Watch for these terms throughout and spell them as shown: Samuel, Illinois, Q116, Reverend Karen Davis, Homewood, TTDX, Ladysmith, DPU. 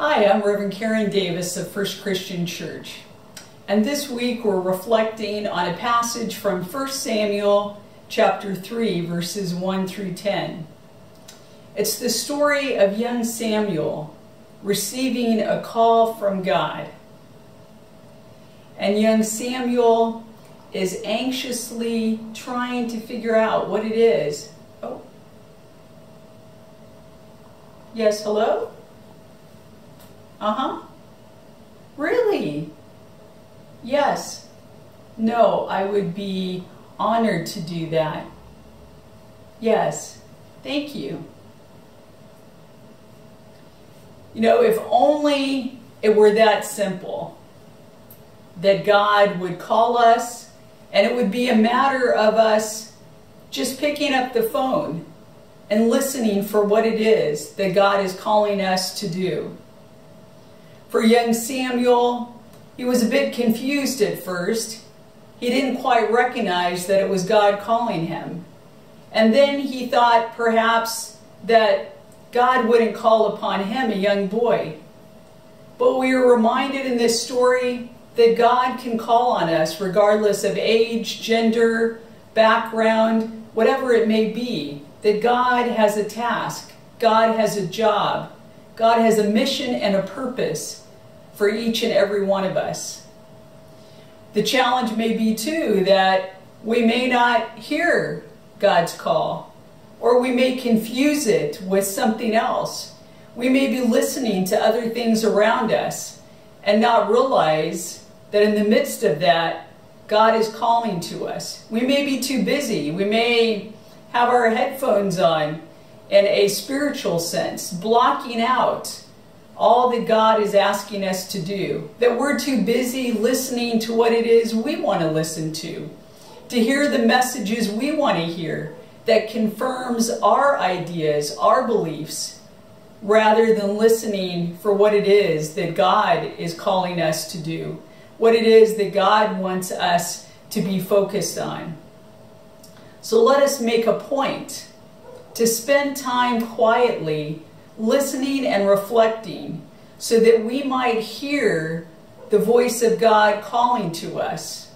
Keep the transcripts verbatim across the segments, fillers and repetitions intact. Hi, I'm Reverend Karen Davis of First Christian Church, and this week we're reflecting on a passage from First Samuel chapter three, verses one through ten. It's the story of young Samuel receiving a call from God. And young Samuel is anxiously trying to figure out what it is. Oh. Yes, hello? Uh-huh. Really? Yes. No, I would be honored to do that. Yes. Thank you. You know, if only it were that simple, that God would call us and it would be a matter of us just picking up the phone and listening for what it is that God is calling us to do. For young Samuel, he was a bit confused at first. He didn't quite recognize that it was God calling him. And then he thought perhaps that God wouldn't call upon him, a young boy. But we are reminded in this story that God can call on us regardless of age, gender, background, whatever it may be, that God has a task, God has a job, God has a mission and a purpose for each and every one of us. The challenge may be too that we may not hear God's call, or we may confuse it with something else. We may be listening to other things around us and not realize that in the midst of that, God is calling to us. We may be too busy. We may have our headphones on in a spiritual sense, blocking out all that God is asking us to do. That we're too busy listening to what it is we want to listen to, to hear the messages we want to hear that confirms our ideas, our beliefs, rather than listening for what it is that God is calling us to do, what it is that God wants us to be focused on. So let us make a point to spend time quietly listening and reflecting so that we might hear the voice of God calling to us,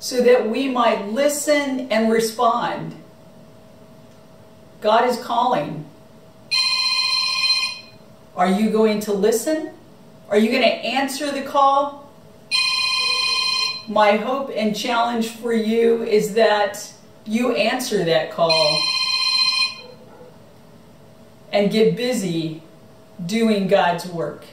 so that we might listen and respond. God is calling. Are you going to listen? Are you going to answer the call? My hope and challenge for you is that you answer that call and get busy doing God's work.